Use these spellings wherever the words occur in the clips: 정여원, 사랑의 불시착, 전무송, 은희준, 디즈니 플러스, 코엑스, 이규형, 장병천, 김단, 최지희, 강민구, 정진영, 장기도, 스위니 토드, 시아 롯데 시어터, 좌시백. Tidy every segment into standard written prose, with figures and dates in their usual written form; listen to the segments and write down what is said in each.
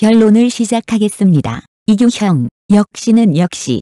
변론을 시작하겠습니다. 이규형, 역시는 역시.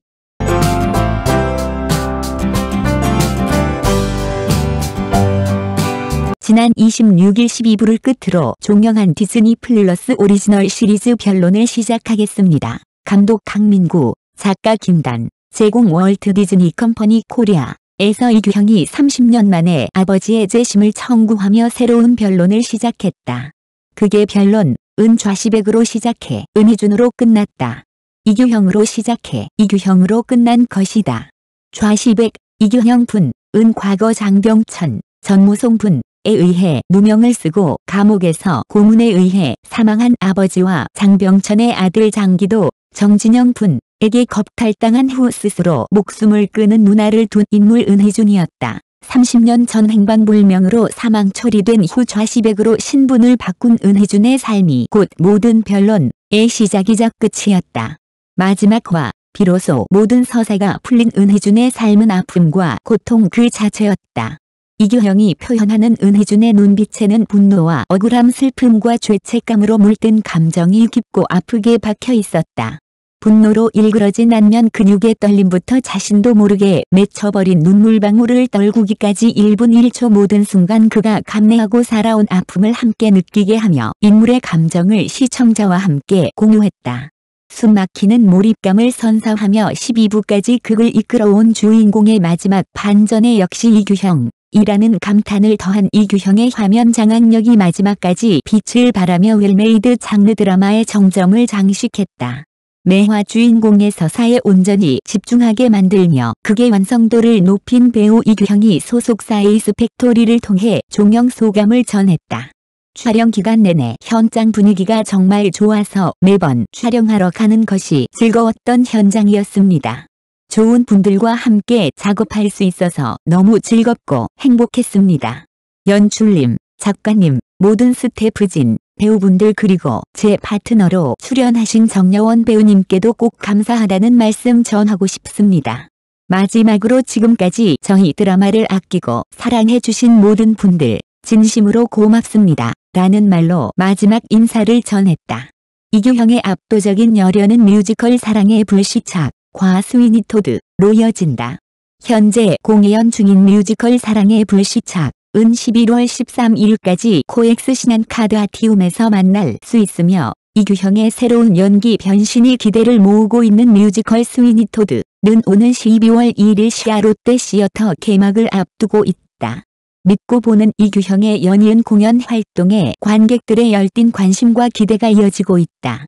지난 26일 12부를 끝으로 종영한 디즈니 플러스 오리지널 시리즈 변론을 시작하겠습니다. 감독 강민구, 작가 김단, 제공 월트 디즈니 컴퍼니 코리아에서 이규형이 30년 만에 아버지의 재심을 청구하며 새로운 변론을 시작했다. 그게 변론, 은 좌시백으로 시작해 은희준으로 끝났다. 이규형으로 시작해 이규형으로 끝난 것이다. 좌시백, 이규형 분, 은 과거 장병천, 전무송 분, 에 의해 누명을 쓰고 감옥에서 고문에 의해 사망한 아버지와 장병천의 아들 장기도, 정진영 분에게 겁탈당한 후 스스로 목숨을 끊은 누나를 둔 인물 은희준이었다. 30년 전 행방불명으로 사망 처리된 후 좌시백으로 신분을 바꾼 은희준의 삶이 곧 모든 변론의 시작이자 끝이었다. 마지막화, 비로소 모든 서사가 풀린 은희준의 삶은 아픔과 고통 그 자체였다. 이규형이 표현하는 은희준의 눈빛에는 분노와 억울함, 슬픔과 죄책감으로 물든 감정이 깊고 아프게 박혀 있었다. 분노로 일그러진 안면 근육의 떨림부터 자신도 모르게 맺혀버린 눈물방울을 떨구기까지 1분 1초 모든 순간 그가 감내하고 살아온 아픔을 함께 느끼게 하며 인물의 감정을 시청자와 함께 공유했다. 숨막히는 몰입감을 선사하며 12부까지 극을 이끌어온 주인공의 마지막 반전에 역시 이규형 이라는 감탄을 더한 이규형의 화면 장악력이 마지막까지 빛을 발하며 웰메이드 장르 드라마의 정점을 장식했다. 매화 주인공의 서사에 온전히 집중하게 만들며 극의 완성도를 높인 배우 이규형이 소속사의 스펙토리를 통해 종영 소감을 전했다. 촬영 기간 내내 현장 분위기가 정말 좋아서 매번 촬영하러 가는 것이 즐거웠던 현장이었습니다. 좋은 분들과 함께 작업할 수 있어서 너무 즐겁고 행복했습니다. 연출님, 작가님, 모든 스태프진, 배우분들 그리고 제 파트너로 출연하신 정여원 배우님께도 꼭 감사하다는 말씀 전하고 싶습니다. 마지막으로 지금까지 저희 드라마를 아끼고 사랑해주신 모든 분들 진심으로 고맙습니다. 라는 말로 마지막 인사를 전했다. 이규형의 압도적인 열연은 뮤지컬 사랑의 불시착 과 스위니 토드로 이어진다. 현재 공연 중인 뮤지컬 사랑의 불시착은 11월 13일까지 코엑스 신한카드 아티움에서 만날 수 있으며 이규형의 새로운 연기 변신이 기대를 모으고 있는 뮤지컬 스위니 토드는 오는 12월 1일 시아 롯데 시어터 개막을 앞두고 있다. 믿고 보는 이규형의 연이은 공연 활동에 관객들의 열띤 관심과 기대가 이어지고 있다.